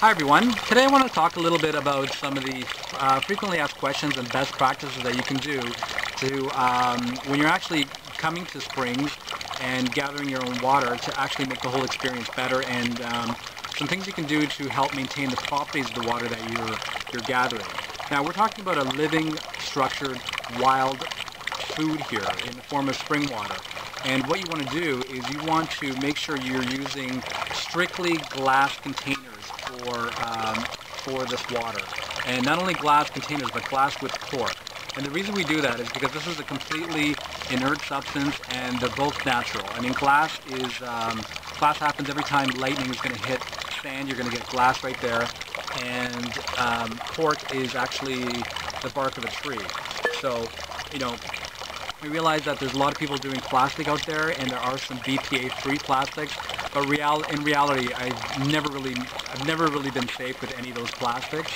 Hi everyone, today I want to talk a little bit about some of the frequently asked questions and best practices that you can do to when you're actually coming to springs and gathering your own water to actually make the whole experience better, and some things you can do to help maintain the properties of the water that you're gathering. Now we're talking about a living, structured, wild food here in the form of spring water. And what you want to do is you want to make sure you're using strictly glass containers for this water. And not only glass containers, but glass with cork. And the reason we do that is because this is a completely inert substance and they're both natural. I mean, glass is, glass happens every time lightning is going to hit sand, you're going to get glass right there. And cork is actually the bark of a tree. So, you know, we realize that there's a lot of people doing plastic out there, and there are some BPA-free plastics, but in reality, I've never really been safe with any of those plastics.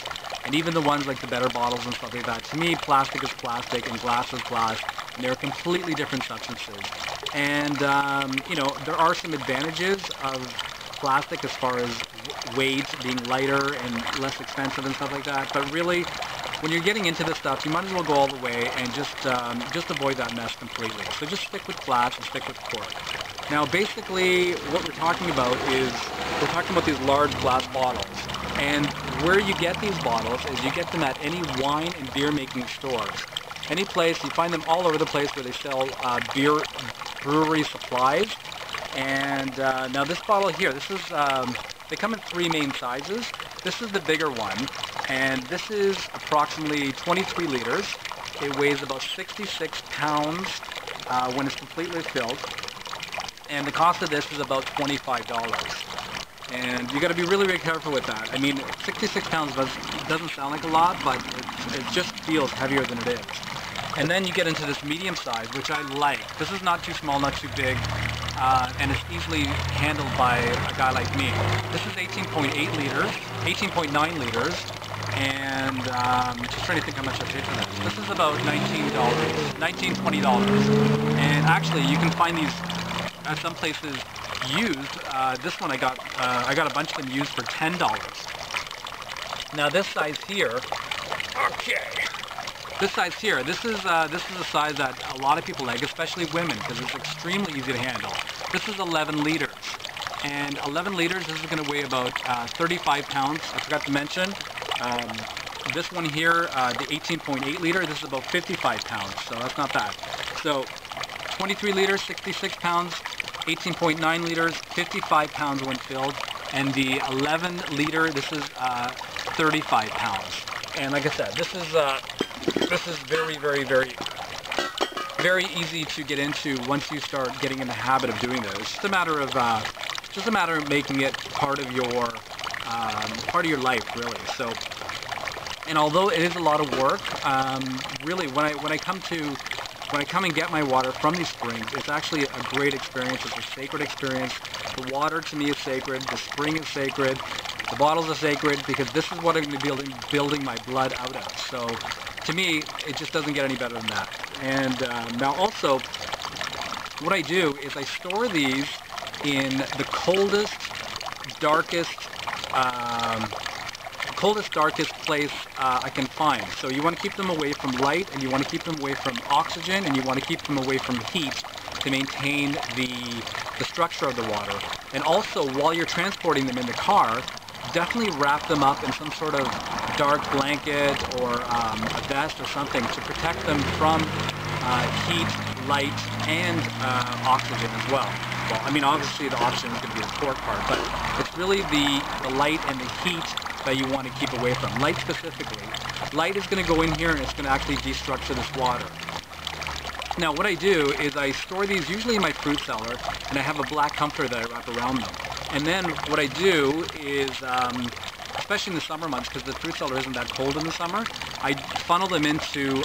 And even the ones like the better bottles and stuff like that, to me, plastic is plastic and glass is glass, and they're completely different substances. And, you know, there are some advantages of plastic as far as weight, being lighter and less expensive and stuff like that, but really, when you're getting into this stuff, you might as well go all the way and just avoid that mess completely. So just stick with glass and stick with cork. Now basically what we're talking about is, we're talking about these large glass bottles. And where you get these bottles is you get them at any wine and beer making stores. Any place, you find them all over the place where they sell beer brewery supplies. And now this bottle here, this is, they come in three main sizes. This is the bigger one. And this is approximately 23 liters. It weighs about 66 pounds when it's completely filled. And the cost of this is about $25. And you got to be really, really careful with that. I mean, 66 pounds doesn't sound like a lot, but it just feels heavier than it is. And then you get into this medium size, which I like. This is not too small, not too big. And it's easily handled by a guy like me. This is 18.9 liters. And just trying to think how much I paid for this. This is about $19, $20. And actually, you can find these at some places used. This one I got a bunch of them used for $10. Now this size here, okay. This size here, this is a size that a lot of people like, especially women, because it's extremely easy to handle. This is 11 liters. And 11 liters, this is going to weigh about 35 pounds. I forgot to mention. This one here, the 18.8 liter, this is about 55 pounds, so that's not bad. So 23 liters, 66 pounds, 18.9 liters, 55 pounds when filled, and the 11 liter, this is 35 pounds. And like I said, this is very, very, very, very easy to get into once you start getting in the habit of doing this. It's just a matter of making it part of your life, really. So, and although it is a lot of work, really when I come and get my water from these springs, it's actually a great experience. It's a sacred experience. The water to me is sacred. The spring is sacred. The bottles are sacred because this is what I'm going to be building my blood out of. So, to me, it just doesn't get any better than that. And now also, what I do is I store these in the coldest, darkest place I can find. So you want to keep them away from light, and you want to keep them away from oxygen, and you want to keep them away from heat to maintain the structure of the water. And also, while you're transporting them in the car, definitely wrap them up in some sort of dark blanket or a vest or something to protect them from heat, light, and oxygen as well. Well, I mean, obviously the oxygen is going to be the cork part, but it's really the light and the heat that you want to keep away from. Light specifically. Light is going to go in here and it's going to actually destructure this water. Now what I do is I store these usually in my fruit cellar, and I have a black comforter that I wrap around them. And then what I do is, especially in the summer months, because the fruit cellar isn't that cold in the summer, I funnel them into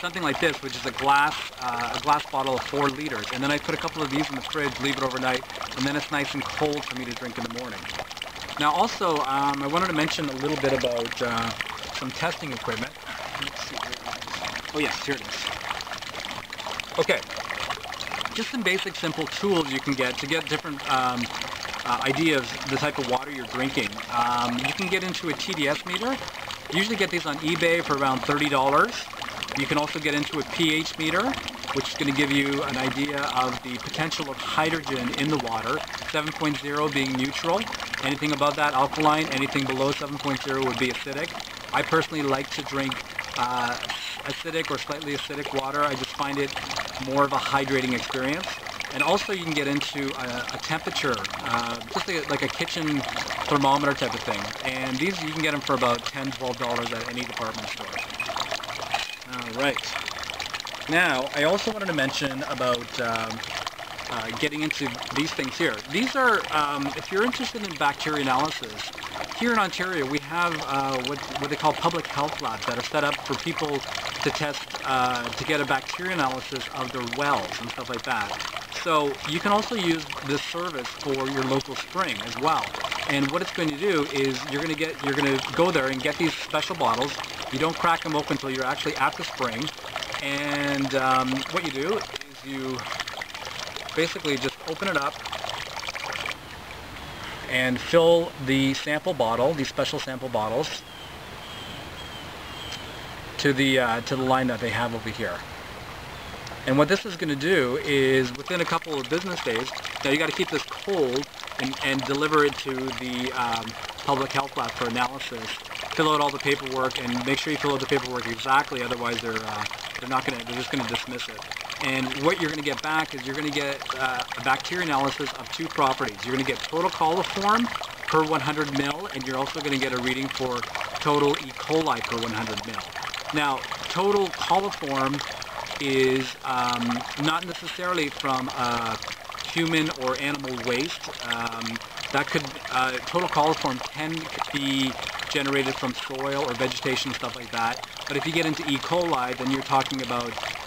something like this, which is a glass bottle of 4 liters. And then I put a couple of these in the fridge, leave it overnight, and then it's nice and cold for me to drink in the morning. Now also, I wanted to mention a little bit about some testing equipment. Let's see. Oh yes, here it is. Okay. Just some basic simple tools you can get to get different idea of the type of water you're drinking. You can get into a TDS meter. You usually get these on eBay for around $30. You can also get into a pH meter, which is going to give you an idea of the potential of hydrogen in the water, 7.0 being neutral. Anything above that, alkaline. Anything below 7.0 would be acidic. I personally like to drink acidic or slightly acidic water. I just find it more of a hydrating experience. And also you can get into a temperature, just like a kitchen thermometer type of thing. And these, you can get them for about $10, $12 at any department store. All right. Now, I also wanted to mention about getting into these things here. These are, if you're interested in bacteria analysis, here in Ontario we have what they call public health labs that are set up for people to test, to get a bacteria analysis of their wells and stuff like that. So you can also use this service for your local spring as well. And what it's going to do is you're going to go there and get these special bottles. You don't crack them open until you're actually at the spring. And what you do is you basically just open it up and fill the sample bottle, these special sample bottles, to the line that they have over here. And what this is going to do is within a couple of business days, now you got to keep this cold and deliver it to the public health lab for analysis. Fill out all the paperwork and make sure you fill out the paperwork exactly, otherwise they're just going to dismiss it. And what you're going to get back is you're going to get a bacteria analysis of two properties. You're going to get total coliform per 100 mil, and you're also going to get a reading for total E. coli per 100 mil. Now, total coliform is not necessarily from human or animal waste. That could total coliform can be generated from soil or vegetation, stuff like that. But if you get into E. coli, then you're talking about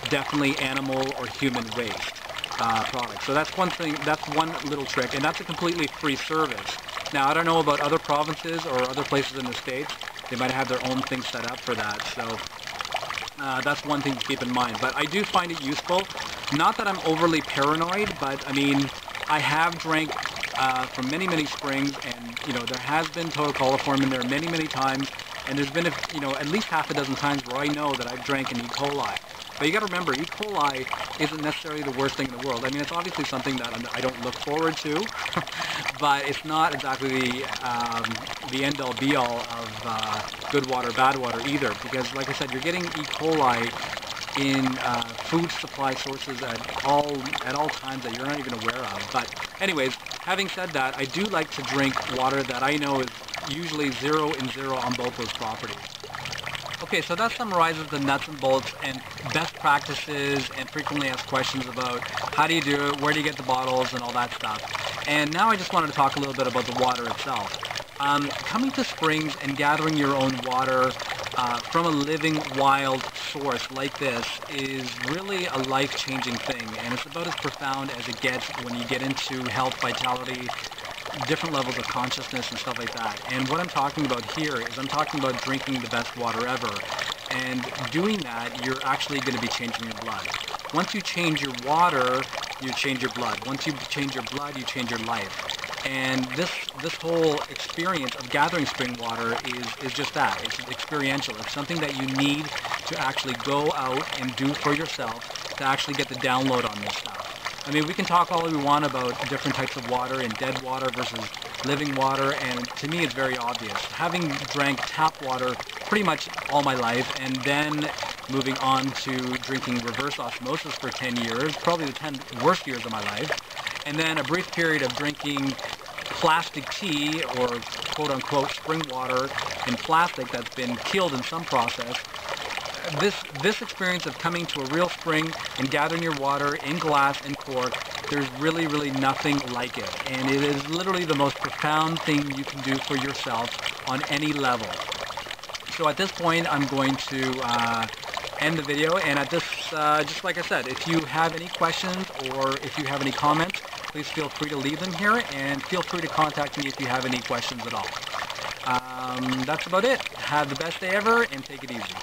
definitely animal or human waste products. So that's one thing. That's one little trick, and that's a completely free service. Now I don't know about other provinces or other places in the States. They might have their own thing set up for that. So that's one thing to keep in mind. But I do find it useful. Not that I'm overly paranoid, but I mean, I have drank from many springs, and you know there has been total coliform in there many times, and there's been at least half a dozen times where I know that I've drank an E. coli. But you got to remember, E. coli isn't necessarily the worst thing in the world. I mean, it's obviously something that I don't look forward to, but it's not exactly the end all be all of good water, bad water either, because like I said, you're getting E. coli in food supply sources at all times that you're not even aware of. But anyways, having said that, I do like to drink water that I know is usually 0 and 0 on both those properties. Okay, so that summarizes the nuts and bolts and best practices and frequently asked questions about how do you do it, where do you get the bottles and all that stuff. And now I just wanted to talk a little bit about the water itself. Coming to springs and gathering your own water from a living, wild source like this is really a life-changing thing, and it's about as profound as it gets when you get into health, vitality, different levels of consciousness and stuff like that. And what I'm talking about here is I'm talking about drinking the best water ever, and doing that you're actually going to be changing your blood. Once you change your water, you change your blood. Once you change your blood, you change your life. And this whole experience of gathering spring water is just that. It's experiential. It's something that you need to actually go out and do for yourself to actually get the download on this stuff. I mean, we can talk all we want about different types of water and dead water versus living water, and to me it's very obvious. Having drank tap water pretty much all my life, and then moving on to drinking reverse osmosis for 10 years, probably the 10 worst years of my life, and then a brief period of drinking plastic tea or quote-unquote spring water in plastic that's been killed in some process. This experience of coming to a real spring and gathering your water in glass and cork, there's really nothing like it. And it is literally the most profound thing you can do for yourself on any level. So at this point, I'm going to end the video, and at this, just like I said, if you have any questions or if you have any comments, please feel free to leave them here, and feel free to contact me if you have any questions at all. That's about it. Have the best day ever, and take it easy.